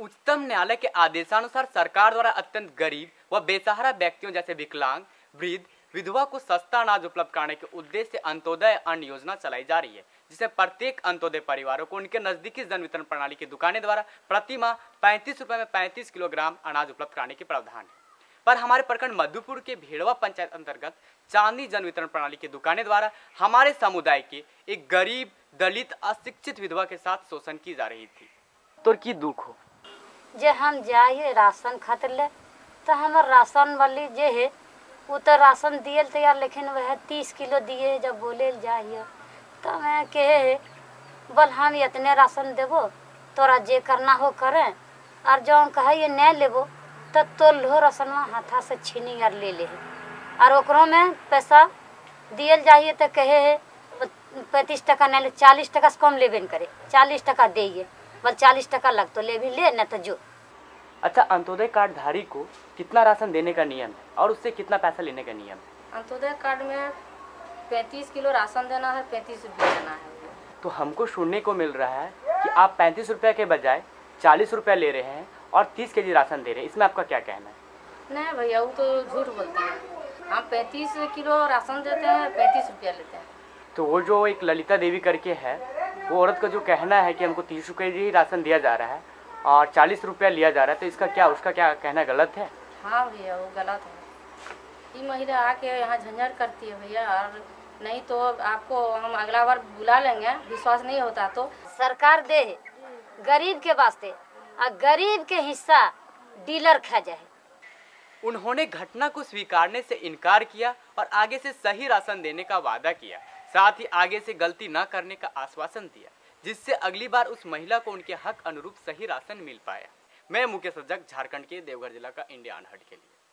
उच्चतम न्यायालय के आदेशानुसार सरकार द्वारा अत्यंत गरीब व बेसहारा व्यक्तियों जैसे विकलांग, वृद्ध, विधवा को सस्ता अनाज उपलब्ध कराने के उद्देश्य से अंत्योदय अन्न योजना चलाई जा रही है, जिसमें प्रत्येक अंत्योदय परिवारों को उनके नजदीकी जन वितरण प्रणाली की दुकानें द्वारा प्रति माह 35 रुपये में 35 किलोग्राम अनाज उपलब्ध कराने के प्रावधान है। पर हमारे प्रखंड मधुपुर के भेड़वा पंचायत अंतर्गत चांदी जन वितरण प्रणाली की दुकानें द्वारा हमारे समुदाय के एक गरीब, दलित, अशिक्षित विधवा के साथ शोषण की जा रही थी। तो की दुख हो जे हम जाए राशन खातिर ले तो हमारे राशन वाली जे है वो तो राशन दिए तैयार, लेकिन वह 30 किलो दिए जब बोले जाइए तो मैं कहे बोल हम इतने राशन देबो, तोरा जे करना हो करे, और जो कहे नहीं लेबो तब तो लो रसनवा हाथा से छीनी और ले ले है। और में पैसा दिए जाइए तो कहे है 35 टका नहीं ले, 40 टका से कम लेबे न करे, 40 टका दिए बल 40 टका लग तो ले भी ले न तो जो। अच्छा, अंत्योदय कार्डधारी को कितना राशन देने का नियम है और उससे कितना पैसा लेने का नियम है? अंत्योदय कार्ड में 35 किलो राशन देना है, 35 रुपये देना है। तो हमको सुनने को मिल रहा है कि आप 35 रुपये के बजाय 40 रुपये ले रहे हैं और 30 केजी राशन दे रहे हैं, इसमें आपका क्या कहना है? नहीं भैया, वो तो झूठ बोलते हैं। हम 35 किलो राशन देते हैं, 35 रुपया लेते हैं। तो वो जो एक ललिता देवी करके है, वो औरत का जो कहना है कि हमको 30 रुपये ही राशन दिया जा रहा है और 40 रुपया लिया जा रहा है, तो इसका क्या, उसका क्या कहना गलत है? हाँ भैया, वो गलत है। ये महिला आके यहाँ झंझट करती है भैया, और नहीं तो आपको हम अगला बार बुला लेंगे, विश्वास नहीं होता तो। सरकार दे गरीब के वास्ते, गरीब के हिस्सा डीलर खा जाए। उन्होंने घटना को स्वीकारने से इनकार किया और आगे से सही राशन देने का वादा किया, साथ ही आगे से गलती न करने का आश्वासन दिया, जिससे अगली बार उस महिला को उनके हक अनुरूप सही राशन मिल पाया। मैं मुकेश रजक, झारखंड के देवघर जिला का इंडिया अनहर्ड के लिए।